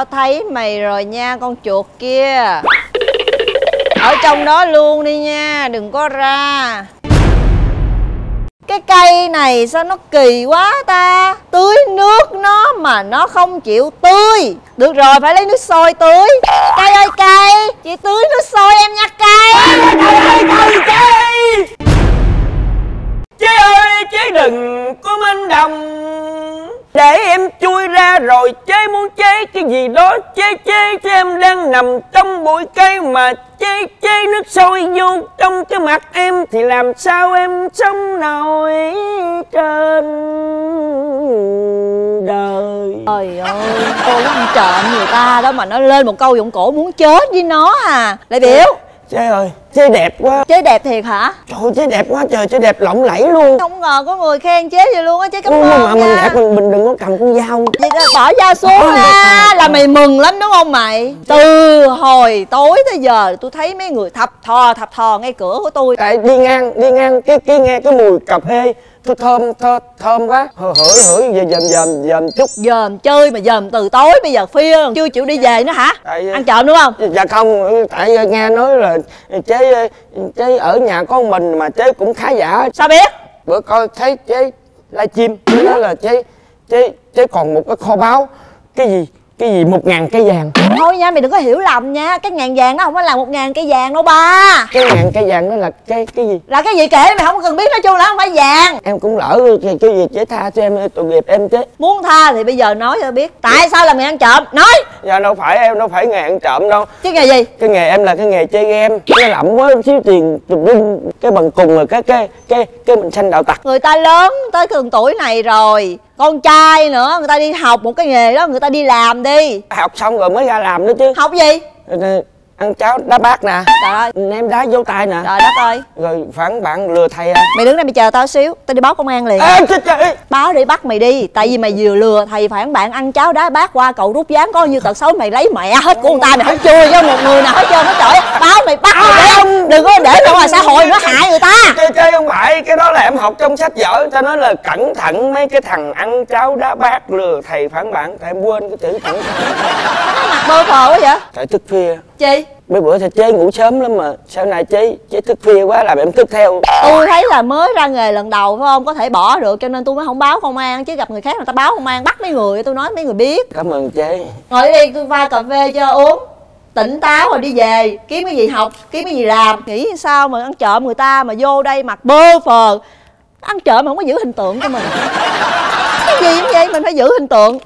tao thấy mày rồi nha, con chuột kia. Ở trong đó luôn đi nha, đừng có ra. Cái cây này sao nó kỳ quá ta. Tưới nước nó mà nó không chịu tưới. Được rồi, phải lấy nước sôi tưới. Cây ơi cây, chị tưới nước sôi em nha cây. Cây ơi cây, chị. Chị ơi, chị đừng có mênh đồng. Để em chui ra rồi chế muốn chế cái gì đó chế chứ em đang nằm trong bụi cây mà chế nước sôi vô trong cái mặt em thì làm sao em sống nổi trên đời. Trời ơi, cô ăn trộm người ta đó mà nó lên một câu giọng cổ muốn chết với nó à. Đại biểu. Chế ơi, chế đẹp quá. Chế đẹp thiệt hả? Trời ơi, chế đẹp quá trời, chế đẹp lộng lẫy luôn. Không ngờ có người khen chế vậy luôn á, chế cảm ơn mà nha. Mình đẹp mình đừng có cầm con dao. Vậy đó, bỏ dao xuống ra là mày mừng lắm đúng không mày? Từ hồi tối tới giờ tôi thấy mấy người thập thò ngay cửa của tôi. Tại đi ngang cái nghe cái mùi cà phê thơm quá, hửi về dòm chút. Dòm chơi mà dòm từ tối bây giờ phi chưa chịu đi về nữa hả? Tại, ăn trộm đúng không? Dạ không, tại nghe nói là chế ở nhà có mình mà chế cũng khá giả. Sao biết? Bữa coi thấy chế livestream đó là chế còn một cái kho báu cái gì 1000 cây vàng. Thôi nha, mày đừng có hiểu lầm nha, cái 1000 vàng nó không phải là 1000 cây vàng đâu ba. Cái 1000 cây vàng đó là cái gì? Là cái gì kệ mày không cần biết, nói chung là không phải vàng. Em cũng lỡ cái gì, chế tha cho em, tội nghiệp em chế. Muốn tha thì bây giờ nói cho biết tại sao làm nghề ăn trộm, nói. Dạ đâu phải, em đâu phải nghề ăn trộm đâu. Chứ nghề gì? Cái nghề em là cái nghề chơi game. Nó lậm quá xíu tiền tùm lum cái bằng cùng rồi cái mình sanh đạo tặc. Người ta lớn tới cường tuổi này rồi, con trai nữa, người ta đi học một cái nghề đó, người ta đi làm đi. Học xong rồi mới ra làm nữa chứ. Học gì? Ăn cháo đá bát nè. Trời ơi, ném đá vô tay nè. Trời đất ơi. Rồi phản bạn lừa thầy à. Mày đứng đây mày chờ tao xíu, tao đi báo công an liền. Ê, trời. Báo để bắt mày đi. Tại vì mày vừa lừa thầy phản bạn ăn cháo đá bát qua cậu rút ván có như tật xấu, mày lấy mẹ hết của người ta, mày không chui với một người nào hết trơn hết trọi. Báo mày bắt mày không? Đừng có để ra ngoài xã hội nó hại người ta. Chơi không phải, cái đó là em học trong sách vở, tao nói là cẩn thận mấy cái thằng ăn cháo đá bát lừa thầy phản bạn, tại em quên cái chữ cẩn thận. Nó mặt bơ phờ quá vậy? Tại thức phia. Chị? Mấy bữa thì chế ngủ sớm lắm mà sau này chế thức phia quá làm em thức theo. Tôi thấy là mới ra nghề lần đầu phải không, có thể bỏ được cho nên tôi mới không báo công an, chứ gặp người khác người ta báo công an bắt mấy người, tôi nói mấy người biết. Cảm ơn chế. Ngồi đi, tôi pha cà phê cho uống tỉnh táo rồi đi về kiếm cái gì học, kiếm cái gì làm. Nghĩ sao mà ăn trộm người ta mà vô đây mặt bơ phờ, ăn trộm mà không có giữ hình tượng cho mình. Cái gì cũng vậy, mình phải giữ hình tượng.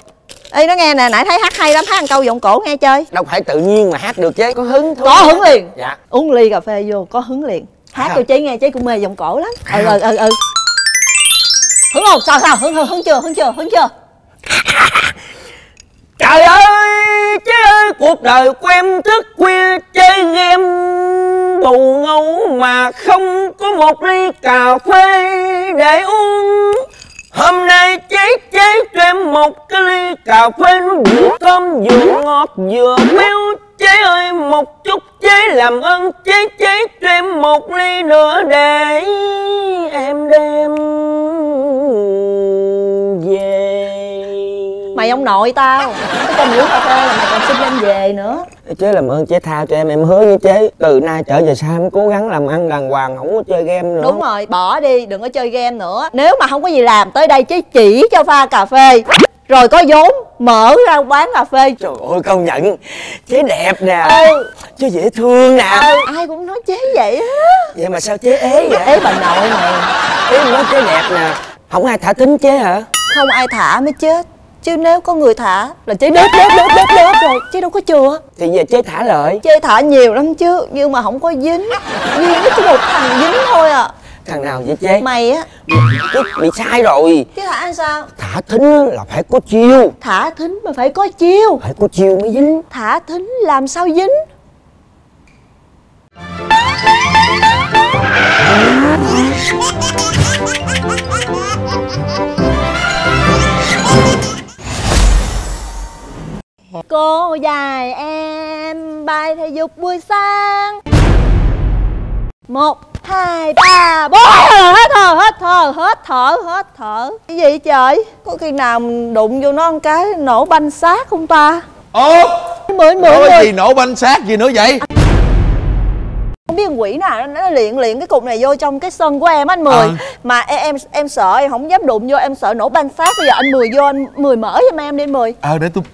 Ê nó nghe nè, nãy thấy hát hay lắm, hát ăn câu giọng cổ nghe chơi. Đâu phải tự nhiên mà hát được chứ, có hứng thôi. Có hứng liền. Dạ. Uống ly cà phê vô, có hứng liền. Hát cho chế nghe, chế cũng mê giọng cổ lắm. Ừ. Hứng không? Sao? Hứng chưa? Trời ơi, chế ơi, cuộc đời của em thức khuya chơi game bù ngủ mà không có một ly cà phê để uống. Hôm nay chế cho em một cái ly cà phê nó vừa thơm vừa ngọt vừa béo. Chế ơi một chút chế làm ơn chế cho em một ly nữa để em đem về. Mày ông nội tao, cái con uống cà phê là mày còn xin em về nữa. Chế làm ơn chế tha cho em hứa với chế từ nay trở về sao em cố gắng làm ăn đàng hoàng, không có chơi game nữa. Đúng rồi, bỏ đi, đừng có chơi game nữa. Nếu mà không có gì làm tới đây chế chỉ cho pha cà phê rồi có vốn mở ra quán cà phê. Trời ơi công nhận chế đẹp nè, chế dễ thương nè. Ai cũng nói chế vậy á. Vậy mà sao chế ế vậy? Ế bà nội mày. Ế nói chế đẹp nè. Không ai thả thính chế hả? Không ai thả mới chết, chứ nếu có người thả là chế đớp rồi, chế đâu có chừa. Thì giờ chế thả lợi. Chế thả nhiều lắm chứ, nhưng mà không có dính. Duyên với chỉ một thằng dính thôi à. Thằng nào vậy chế? Mày á. Chứ bị sai rồi. Chứ thả sao? Thả thính là phải có chiêu. Thả thính mà phải có chiêu. Phải có chiêu mới dính. Thả thính làm sao dính? Cô dạy em bài thể dục buổi sáng 1, 2, 3, 4. Hết thở. Cái gì trời? Có khi nào mình đụng vô nó một cái nổ banh xác không ta? Ô mười gì nổ banh sát gì nữa vậy? Không biết con quỷ nào nó luyện cái cục này vô trong cái sân của em á anh Mười. Mà em sợ, em không dám đụng vô, em sợ nổ banh sát. Bây giờ anh Mười vô, anh Mười mở giùm em đi anh Mười. Để tôi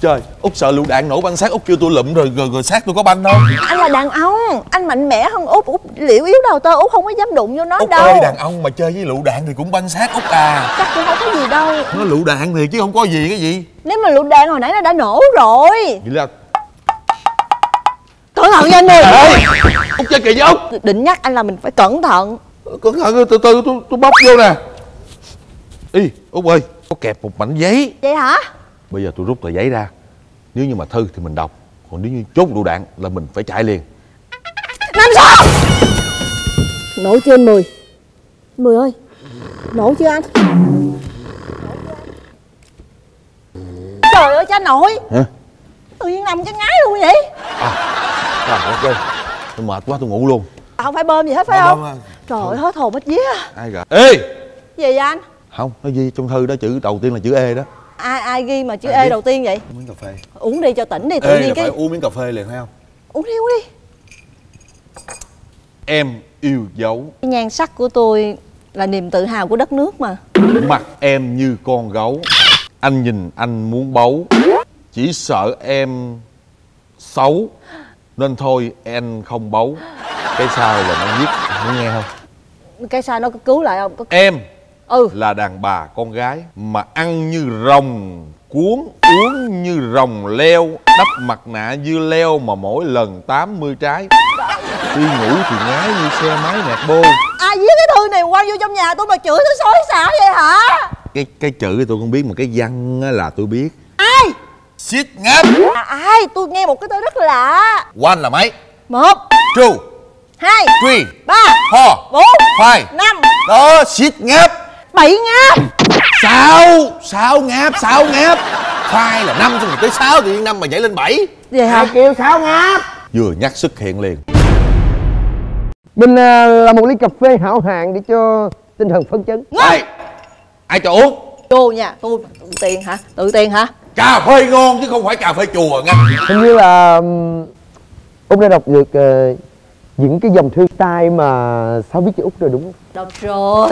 trời, Út sợ lựu đạn nổ banh sát, Út kêu tôi lụm rồi sát tôi có banh không? Anh là đàn ông, anh mạnh mẽ hơn Út. Út liệu yếu đầu tơ, Út không có dám đụng vô nó đâu. Út ơi, đàn ông mà chơi với lựu đạn thì cũng banh sát Út à. Chắc cũng không có gì đâu. Nó lựu đạn thì chứ không có gì cái gì. Nếu mà lựu đạn hồi nãy nó đã nổ rồi. Vậy là cẩn thận nha anh Mười. Út chơi kỳ với Út. Định nhắc anh là mình phải cẩn thận. Cẩn thận, từ từ tôi bóc vô nè. Ý, Út ơi, có kẹp một mảnh giấy. Vậy hả? Bây giờ tôi rút tờ giấy ra. Nếu như mà thư thì mình đọc, còn nếu như chốt lựu đạn là mình phải chạy liền. Làm sao? Nổ chưa anh Mười? Mười ơi, nổ chưa anh? Trời ơi cha nội. Hả? Tự nhiên nằm cái ngái luôn vậy. Trời ơi, tôi mệt quá tôi ngủ luôn. Không phải bơm gì hết phải không? Trời ơi hết hồn hết vía. Ai gà? Ê! Gì vậy anh? Không, nó ghi trong thư đó chữ đầu tiên là chữ E đó. Ai ghi mà chữ E đầu tiên vậy? Miếng cà phê. Uống đi cho tỉnh đi, tự nhiên cái uống miếng cà phê liền phải không? Uống đi. Em yêu dấu. Nhan sắc của tôi là niềm tự hào của đất nước mà. Mặt em như con gấu. Anh nhìn anh muốn bấu. Chỉ sợ em xấu nên thôi em không bấu. Cái sao là nó viết, muốn nghe không? Cái sao nó có cứu lại không? Có... Em là đàn bà con gái mà ăn như rồng cuốn, uống như rồng leo, đắp mặt nạ dưa leo mà mỗi lần 80 trái. Đi ngủ thì ngái như xe máy nạt bô. Ai viết cái thư này quăng vô trong nhà tôi mà chửi tôi xối xả vậy hả? Cái chữ tôi không biết mà cái văn là tôi biết. Ai? Siết ngáp. Ai? Tôi nghe một cái tôi rất lạ. One là mấy? 1 Two 2 3 4 4 5 Đó, siết ngáp. 7 ngáp. 6 ngáp, 6 ngáp. 2 là 5 xong rồi tới 6 thì 5 mà nhảy lên 7. Vậy hả? Kêu 6 ngáp. Vừa nhắc xuất hiện liền. Mình là một ly cà phê hảo hạng để cho tinh thần phấn chấn. Ai cho uống? Vô nha, tôi tự tiền hả? Tự tiền hả? Cà phê ngon chứ không phải cà phê chùa nha. Hình như là Út đã đọc được những cái dòng thư tay mà Sáu viết cho Út rồi đúng không? Đọc rồi.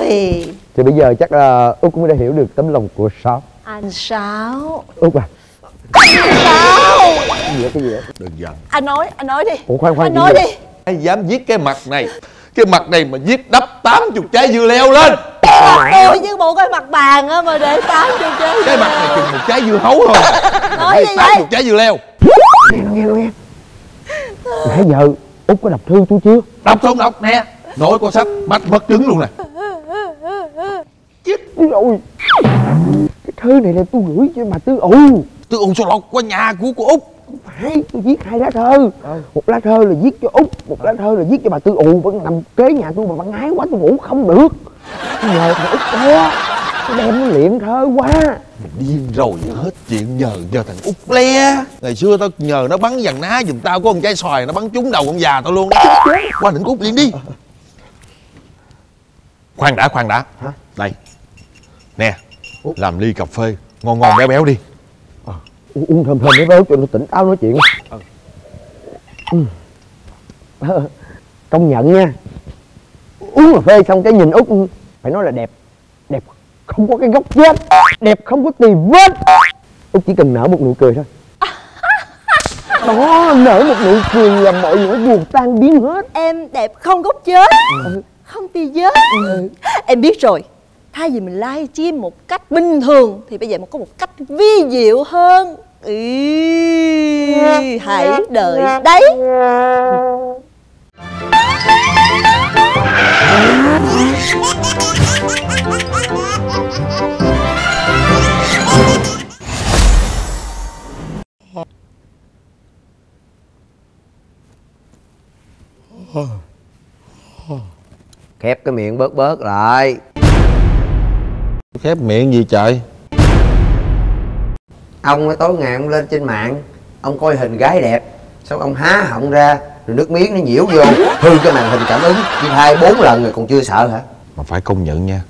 Thì bây giờ chắc là Út cũng đã hiểu được tấm lòng của Sáu. Anh Sáu. Út à. Anh Sáu. Cái gì vậy? Đừng giận. Anh nói đi. Ủa khoan. Anh nói đi. Ai dám viết cái mặt này? Cái mặt này mà viết đắp 80 trái dưa leo lên. Tôi với bộ cái mặt bàn á mà để 80 trái. Cái mặt này chừng 1 trái dưa hấu thôi. Nói gì 80 trái dưa leo. Nghe em. Nãy giờ Út có đọc thư tôi chưa? Đọc xong đọc nè. Nói có sách mắt mất trứng luôn nè. Chết rồi. Cái thư này là tôi gửi cho bà Tư U. Tư U sao lọt qua nhà của Út? Phải, tôi viết 2 lá thơ. Một lá thơ là viết cho Út, một lá thơ là viết cho bà Tư U. Vẫn nằm kế nhà tôi mà bà ngái quá tôi ngủ không được. Nhờ thằng Út đó, tôi đem nó luyện thơ quá. Mình điên rồi, hết chuyện nhờ thằng Út le. Ngày xưa tao nhờ nó bắn dàn ná giùm tao, có con trái xoài nó bắn trúng đầu con già tao luôn. Qua đỉnh Út liền đi. Khoan đã. Hả? Đây nè, làm ly cà phê ngon béo đi. Uống thơm thơm béo cho nó tỉnh táo nói chuyện. Công nhận nha, uống cà phê xong cái nhìn Út phải nói là đẹp không có cái góc vết, đẹp không có tì vết. Út chỉ cần nở một nụ cười thôi. Đó, nở một nụ cười là mọi nỗi buồn tan biến hết. Em đẹp không góc chết, không tì vết. Em biết rồi. Thay vì mình live stream một cách bình thường thì bây giờ mình có một cách vi diệu hơn. Hãy đợi đấy. Khép cái miệng bớt lại. Khép miệng gì trời? Ông ấy tối ngày ông lên trên mạng, ông coi hình gái đẹp, xong ông há họng ra, rồi nước miếng nó nhiễu vô, hư cái màn hình cảm ứng, đi 2-4 lần rồi còn chưa sợ hả? Mà phải công nhận nha,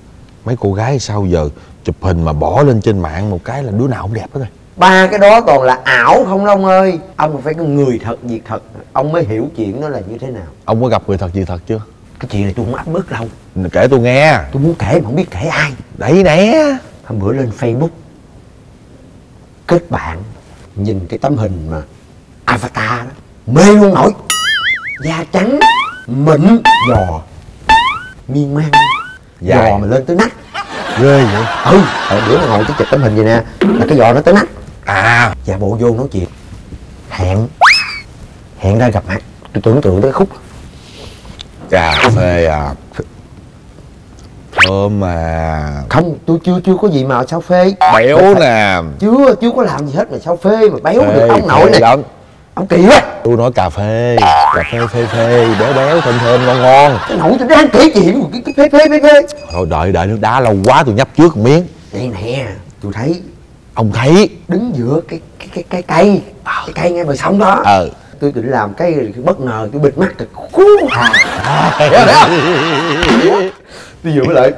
mấy cô gái sao giờ chụp hình mà bỏ lên trên mạng một cái là đứa nào cũng đẹp hết rồi. Ba cái đó toàn là ảo không đó ông ơi. Ông phải có người thật việc thật, ông mới hiểu chuyện đó là như thế nào. Ông có gặp người thật việc thật chưa? Cái chuyện này tôi không áp bức đâu. Kể tôi nghe. Tôi muốn kể mà không biết kể ai. Đấy nè. Hôm bữa lên Facebook kết bạn, nhìn cái tấm hình mà avatar đó, mê luôn nổi. Da trắng, mịn, giò, miên man, giò mà lên tới nách. Ghê vậy? Ừ. Ở bữa mà ngồi cái chụp tấm hình vậy nè, là cái giò nó tới nách. À. Giả bộ vô nói chuyện, hẹn ra gặp mặt. Tôi tưởng tượng tới khúc. Cà phê à? Thơm mà. Không, tôi chưa có gì mà sao phê. Béo nè. Chưa có làm gì hết mà sao phê mà béo được ông nội này. Ông kỳ quá. Tôi nói cà phê phê, béo thơm ngon. Cái nổi tôi đang kể chuyện cái phê. Thôi đợi nước đá lâu quá tôi nhấp trước một miếng. Đây nè, tôi thấy. Ông thấy? Đứng giữa cái cây, cái cây ngay bờ sông đó. Ừ. Tôi định làm cái bất ngờ, tôi bịt mắt rồi khú hà. Tôi vừa mới lại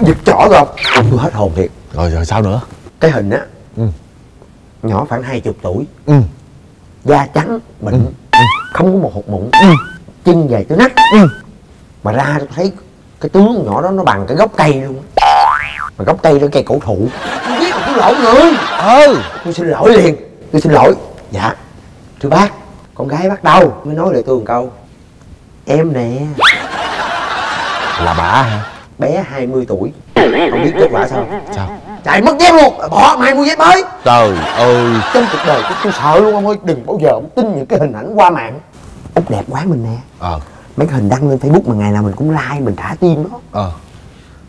giật trỏ rồi. Tôi hết hồn thiệt. Rồi sao nữa? Cái hình á, nhỏ khoảng 20 tuổi. Da trắng, bệnh, không có một hột mụn, chân dài tới nách. Mà ra tôi thấy cái tướng nhỏ đó nó bằng cái gốc cây luôn. Mà gốc cây đó cây cổ thụ. Tôi biết là tôi lỗi người. Tôi xin lỗi liền. Tôi xin lỗi. Dạ thưa bác, con gái bắt đầu mới nói lại tôi một câu. Em nè. Là bà hả? Bé 20 tuổi. Không biết kết quả sao. Sao? Chạy mất dép luôn, bỏ mai mua dép mới. Trời ơi. Trong cuộc đời tôi sợ luôn ông ơi. Đừng bao giờ ông tin những cái hình ảnh qua mạng. Út đẹp quá mình nè. Mấy cái hình đăng lên Facebook mà ngày nào mình cũng like, mình thả tim đó.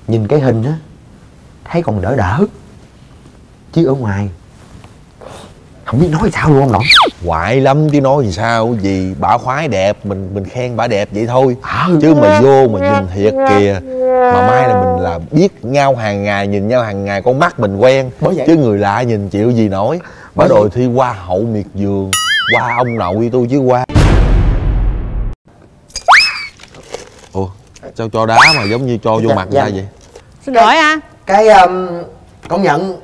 Nhìn cái hình á, thấy còn đỡ. Chứ ở ngoài không biết nói sao luôn ông nội. Hoại lắm chứ nói làm sao. Vì bả khoái đẹp, mình khen bả đẹp vậy thôi. Chứ mà vô mà nhìn thiệt kìa. Mà may là mình là biết nhau hàng ngày, nhìn nhau hàng ngày con mắt mình quen. Chứ người lạ nhìn chịu gì nổi. Bả đòi thi hoa hậu miệt vườn, qua ông nội tôi chứ qua. Ủa sao cho đá mà giống như cho vô mặt người ta vậy? Xin lỗi anh. Cái công nhận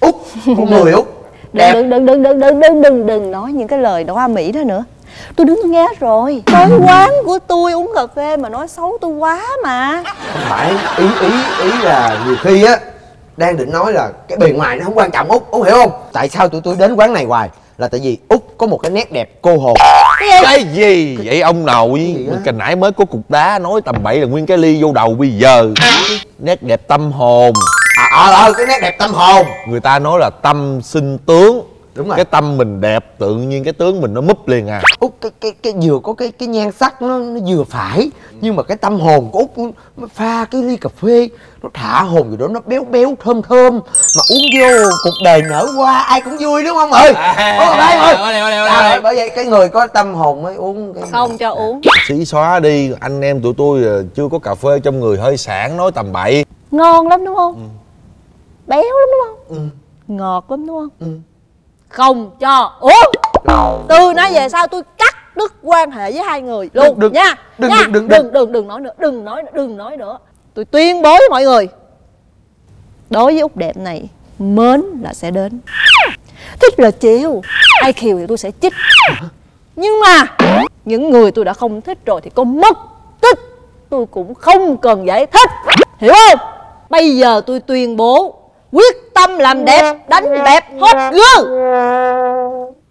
Út, con người Út đẹp. Đừng nói những cái lời đó hoa mỹ đó nữa. Tôi đứng nghe rồi. Tới quán của tôi uống cà phê mà nói xấu tôi quá mà. Không phải, ý là nhiều khi á đang định nói là cái bề ngoài nó không quan trọng Út, Út hiểu không? Tại sao tụi tôi đến quán này hoài là tại vì Út có một cái nét đẹp cô hồn. Cái gì vậy ông nội? Cái nãy mới có cục đá nói tầm bậy là nguyên cái ly vô đầu bây giờ. Nét đẹp tâm hồn. Cái nét đẹp tâm hồn. Người ta nói là tâm sinh tướng. Đúng rồi. Cái tâm mình đẹp tự nhiên cái tướng mình nó múp liền à. Út cái vừa có cái nhan sắc nó vừa phải. Nhưng mà cái tâm hồn của Út nó pha cái ly cà phê, nó thả hồn gì đó, nó béo thơm. Mà uống vô cuộc đời nở hoa ai cũng vui đúng không ơi? Bởi vậy cái người có tâm hồn mới uống cái... Không cho uống. Xí xóa đi, anh em tụi tôi chưa có cà phê trong người hơi sảng nói tầm bậy. Ngon lắm đúng không? Béo lắm đúng không? Ngọt lắm đúng không? Không cho uống. Từ nay về sau tôi cắt đứt quan hệ với hai người luôn nha. Đừng nói nữa, đừng nói nữa. Tôi tuyên bố với mọi người, đối với Út đẹp này mến là sẽ đến, thích là chịu, ai khiều thì tôi sẽ chích. Nhưng mà những người tôi đã không thích rồi thì có mất tích tôi cũng không cần giải thích, hiểu không? Bây giờ tôi tuyên bố quyết tâm làm đẹp, đánh đẹp hết gương.